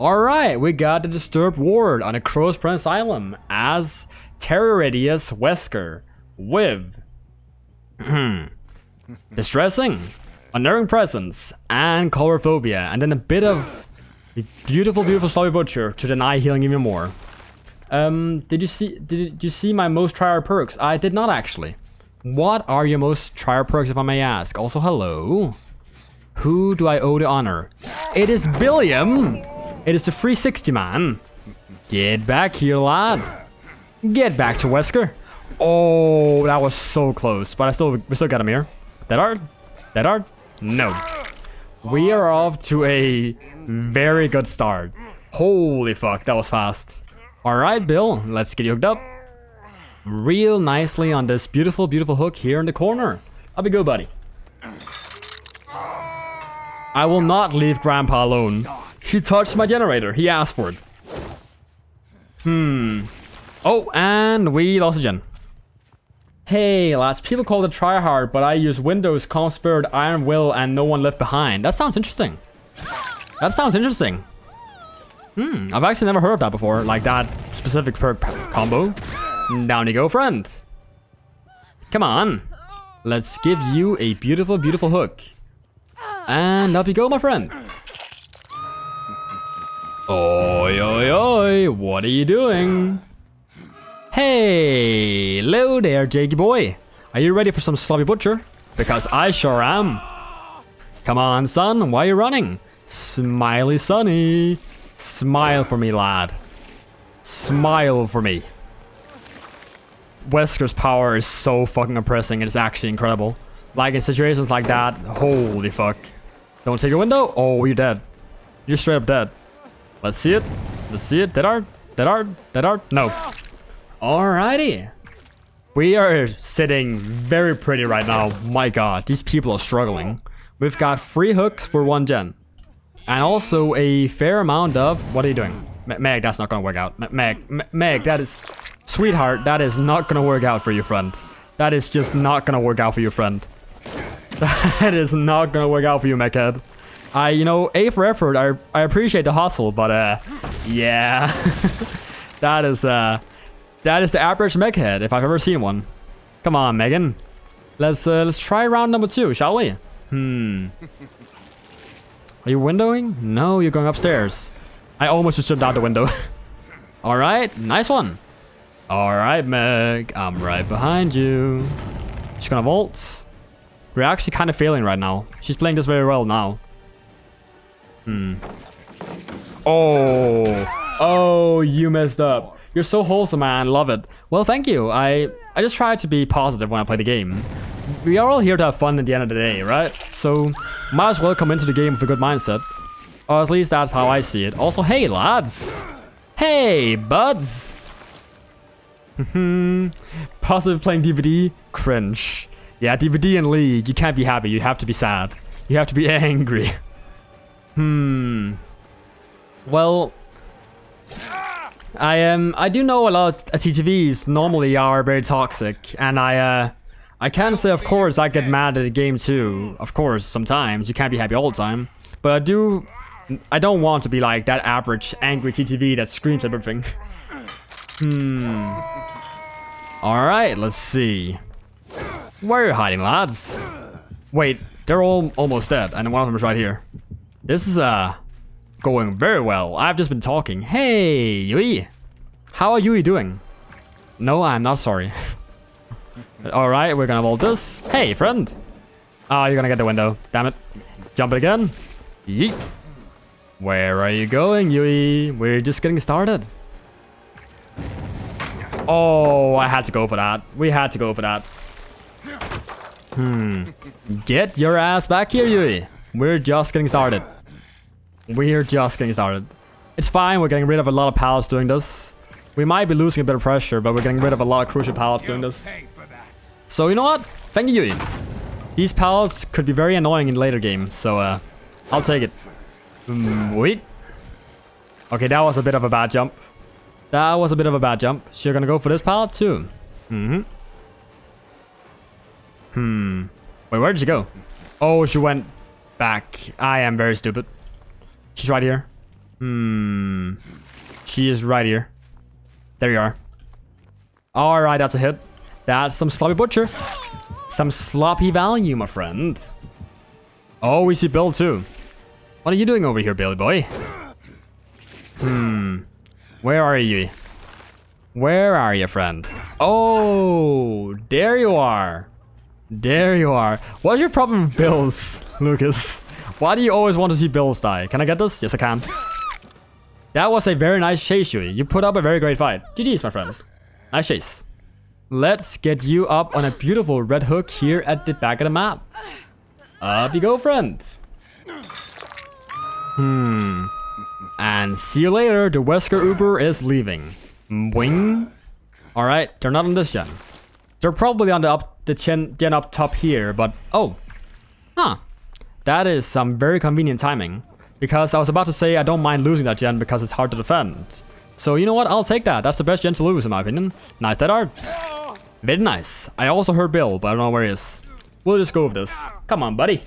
Alright, we got the disturbed ward on a Crowsprint Asylum as Terroradius Wesker with distressing, unnerving presence, and colourphobia, and then a bit of beautiful, beautiful sloppy butcher to deny healing even more. Did you see my most trier perks? I did not actually. What are your most trier perks, if I may ask? Also, hello. Who do I owe the honor? It is Billiam. It is the 360 man. Get back here, lad. Get back to Wesker. Oh, that was so close, but we still got him here. Dead art? Dead art? No. We are off to a very good start. Holy fuck, that was fast. Alright, Bill, let's get you hooked up. Real nicely on this beautiful, beautiful hook here in the corner. I'll be good, buddy. I will not leave Grandpa alone. He touched my generator. He asked for it. Oh, and we lost a gen. Hey, lads, people call it tryhard, but I use Windows, Calm Spirit, Iron Will, and No One Left Behind. That sounds interesting. That sounds interesting. I've actually never heard of that before, like that specific perk combo. Down you go, friend. Come on. Let's give you a beautiful, beautiful hook. And up you go, my friend. Oi, oi, oi, what are you doing? Hey, hello there, Jakey boy. Are you ready for some sloppy butcher? Because I sure am. Come on, son, why are you running? Smiley Sonny. Smile for me, lad. Smile for me. Wesker's power is so fucking oppressing, it's actually incredible. Like, in situations like that, holy fuck. Don't take your window. Oh, you're dead. You're straight up dead. Let's see it. Let's see it. Dead art. Dead art. Dead art. No. Alrighty. We are sitting very pretty right now. My god, these people are struggling. We've got 3 hooks for 1 gen. And also a fair amount of... What are you doing? Meg, that's not gonna work out. Meg, that is... Sweetheart, that is not gonna work out for you, friend. That is just not gonna work out for you, friend. That is not gonna work out for you, Meghead. You know, A for effort, I appreciate the hustle, but yeah. That is the average Meghead, if I've ever seen one. Come on, Megan. Let's try round number 2, shall we? Are you windowing? No, you're going upstairs. I almost just jumped out the window. Alright, nice one. Alright, Meg. I'm right behind you. She's gonna vault. We're actually kind of failing right now. She's playing this very well now. Oh. Oh, you messed up. You're so wholesome, man. Love it. Well, thank you. I just try to be positive when I play the game. We are all here to have fun at the end of the day, right? So, might as well come into the game with a good mindset. Or at least that's how I see it. Also, hey, lads. Hey, buds. Positive playing DVD? Cringe. Yeah, DVD and League. You can't be happy. You have to be sad. You have to be angry. Well... I do know a lot of TTVs normally are very toxic, and I can say, of course, I get mad at the game too. Of course, sometimes you can't be happy all the time, but I don't want to be like that average angry TTV that screams at everything. All right, let's see. Where are you hiding, lads? Wait, they're all almost dead, and one of them is right here. This is going very well. I've just been talking. Hey, Yui. How are Yui doing? No, I'm not sorry. Alright, we're gonna vault this. Hey, friend. Ah, you're gonna get the window. Damn it. Jump it again. Yeet. Where are you going, Yui? We're just getting started. Oh, I had to go for that. We had to go for that. Get your ass back here, Yui. We're just getting started. We're just getting started. It's fine, we're getting rid of a lot of pallets doing this. We might be losing a bit of pressure, but we're getting rid of a lot of crucial pallets doing this. So you know what? Thank you, Yui. These pallets could be very annoying in later games, so I'll take it. Wait. Okay, that was a bit of a bad jump. That was a bit of a bad jump. So you're gonna go for this pallet too? Wait, where did she go? Oh, she went back. I am very stupid. She's right here. Hmm. She is right here. There you are. Alright, that's a hit. That's some sloppy butcher. Some sloppy value, my friend. Oh, we see Bill too. What are you doing over here, Billy boy? Hmm. Where are you? Where are you, friend? Oh, there you are. There you are. What's your problem with Bills, Lucas? Why do you always want to see Bills die? Can I get this? Yes, I can. That was a very nice chase, Yui. You put up a very great fight. GG's, my friend. Nice chase. Let's get you up on a beautiful red hook here at the back of the map. Up you go, friend. Hmm. And see you later. The Wesker Uber is leaving. Wing. Alright, they're not on this gen. They're probably on the gen up top here, but... Oh. Huh. That is some very convenient timing. Because I was about to say I don't mind losing that gen because it's hard to defend. So you know what? I'll take that. That's the best gen to lose in my opinion. Nice dead art. Very nice. I also heard Bill, but I don't know where he is. We'll just go with this. Come on, buddy.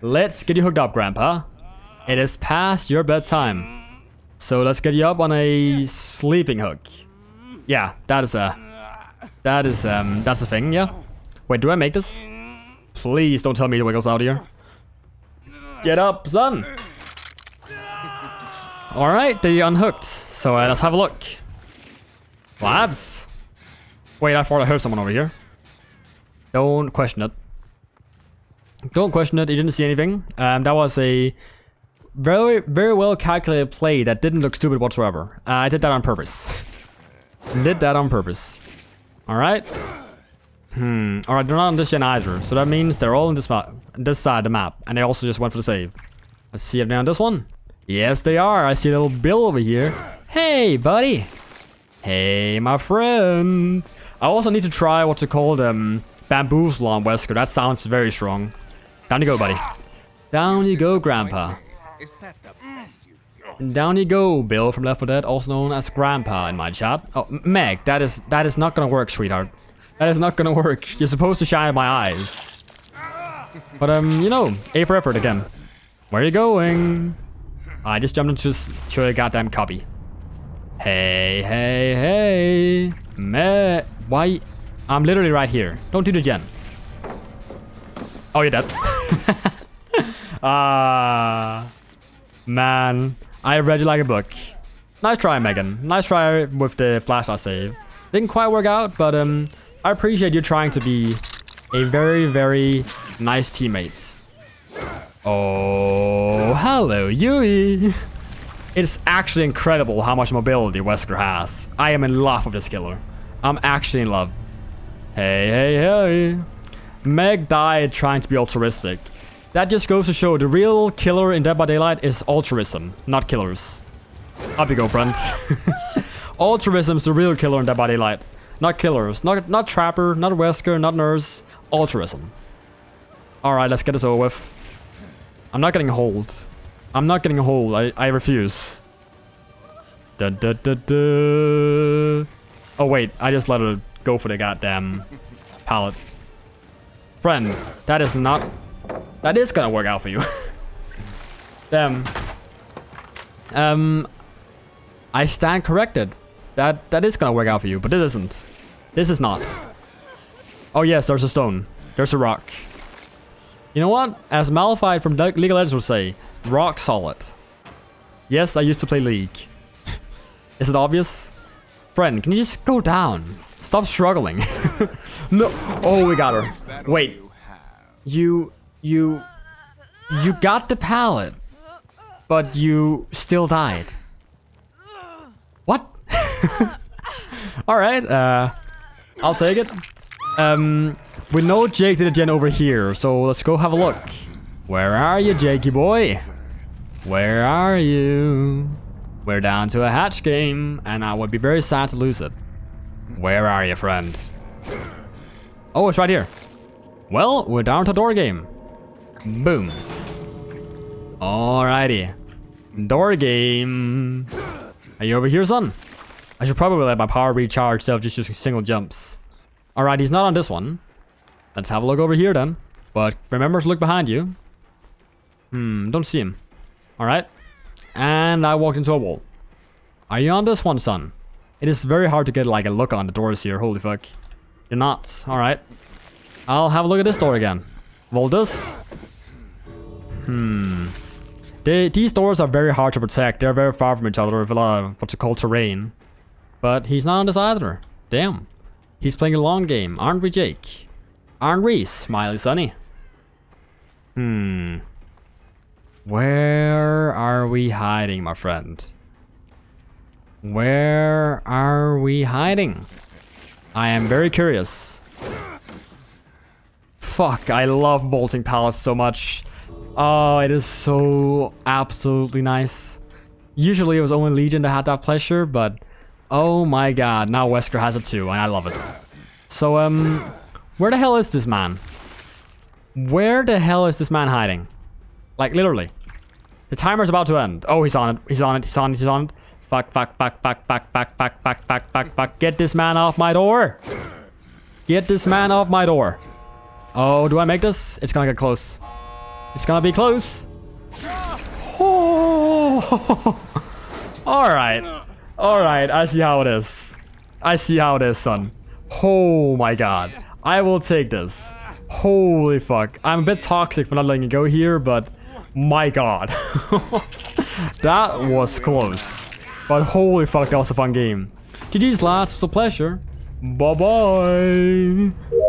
Let's get you hooked up, Grandpa. It is past your bedtime. So let's get you up on a sleeping hook. Yeah, that is a... That's a thing, yeah? Wait, do I make this? Please don't tell me the wiggles out here. Get up, son! Alright, they unhooked. So let's have a look. Lads! Wait, I thought I heard someone over here. Don't question it. Don't question it, you didn't see anything. That was a very, very well calculated play that didn't look stupid whatsoever. I did that on purpose. Did that on purpose. Alright. Hmm. Alright, they're not on this gen either. So that means they're all on this side of the map. And they also just went for the save. Let's see if they're on this one. Yes, they are. I see a little Bill over here. Hey, buddy. Hey, my friend. I also need to try what's it called? Bamboozle on Wesker. That sounds very strong. Down you go, buddy. Down you go, Grandpa. Down you go, Bill from Left 4 Dead, also known as Grandpa in my chat. Oh, Meg, that is not gonna work, sweetheart. That is not gonna work. You're supposed to shine in my eyes. But, you know, A for effort again. Where are you going? I just jumped into a goddamn copy. Hey, hey, hey. Meg. Why? I'm literally right here. Don't do the gen. Oh, you're dead. Ah. Man. I read you like a book. Nice try, Megan. Nice try with the flashlight save. Didn't quite work out, but I appreciate you trying to be a very, very nice teammate. Oh, hello, Yui. It's actually incredible how much mobility Wesker has. I am in love with this killer. I'm actually in love. Hey, hey, hey. Meg died trying to be altruistic. That just goes to show the real killer in Dead by Daylight is altruism, not killers. Up you go, friend. Altruism's the real killer in Dead by Daylight, not killers, not Trapper, not Wesker, not Nurse. Altruism. All right, let's get this over with. I'm not getting a hold. I'm not getting a hold. I refuse. Da, da, da, da. Oh wait, I just let her go for the goddamn pallet. Friend, that is not. That is gonna work out for you. Damn. I stand corrected. That is gonna work out for you, but it isn't. This is not. Oh yes, there's a stone. There's a rock. You know what? As Malphite from League of Legends would say, rock solid. Yes, I used to play League. Is it obvious? Friend, can you just go down? Stop struggling. No. Oh, we got her. Wait. You got the pallet, but you still died. What? Alright, I'll take it. We know Jake did a gen over here, so let's go have a look. Where are you, Jakey boy? Where are you? We're down to a hatch game, and I would be very sad to lose it. Where are you, friend? Oh, it's right here. Well, we're down to a door game. Boom. Alrighty. Door game. Are you over here, son? I should probably let my power recharge instead of just using single jumps. Alright, he's not on this one. Let's have a look over here then. But remember to look behind you. Hmm, don't see him. Alright. and I walked into a wall. Are you on this one, son? It is very hard to get like a look on the doors here, holy fuck. You're not, alright. I'll have a look at this door again. Voldus? These doors are very hard to protect, they're very far from each other with a lot of what's called terrain. But he's not on this either, damn. He's playing a long game, aren't we, Jake? Aren't we, Smiley Sunny? Where are we hiding, my friend? Where are we hiding? I am very curious. Fuck, I love Bolting Palace so much. Oh, it is so absolutely nice. Usually it was only Legion that had that pleasure, but oh my god, now Wesker has it too, and I love it. So, where the hell is this man? Where the hell is this man hiding? Like, literally. The timer's about to end. Oh, he's on it, he's on it, he's on it, he's on it. Fuck, fuck, fuck, fuck, fuck, fuck, fuck, fuck, fuck, fuck, fuck. Get this man off my door! Get this man off my door. Oh, do I make this? It's gonna get close. It's gonna be close. Oh. Alright. Alright, I see how it is. I see how it is, son. Oh my god. I will take this. Holy fuck. I'm a bit toxic for not letting you go here, but my god. That was close. But holy fuck, that was a fun game. GG's lads, it was a pleasure. Bye-bye.